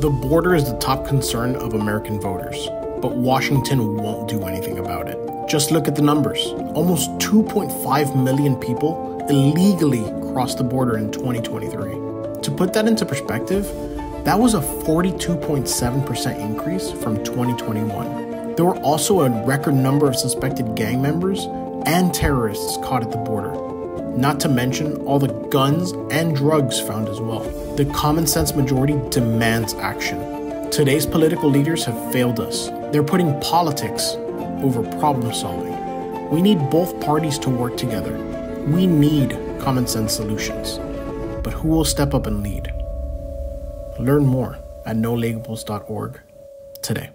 The border is the top concern of American voters, but Washington won't do anything about it. Just look at the numbers. Almost 2.5 million people illegally crossed the border in 2023. To put that into perspective, that was a 42.7% increase from 2021. There were also a record number of suspected gang members and terrorists caught at the border. Not to mention all the guns and drugs found as well. The common sense majority demands action. Today's political leaders have failed us. They're putting politics over problem solving. We need both parties to work together. We need common sense solutions. But who will step up and lead? Learn more at nolabels.org today.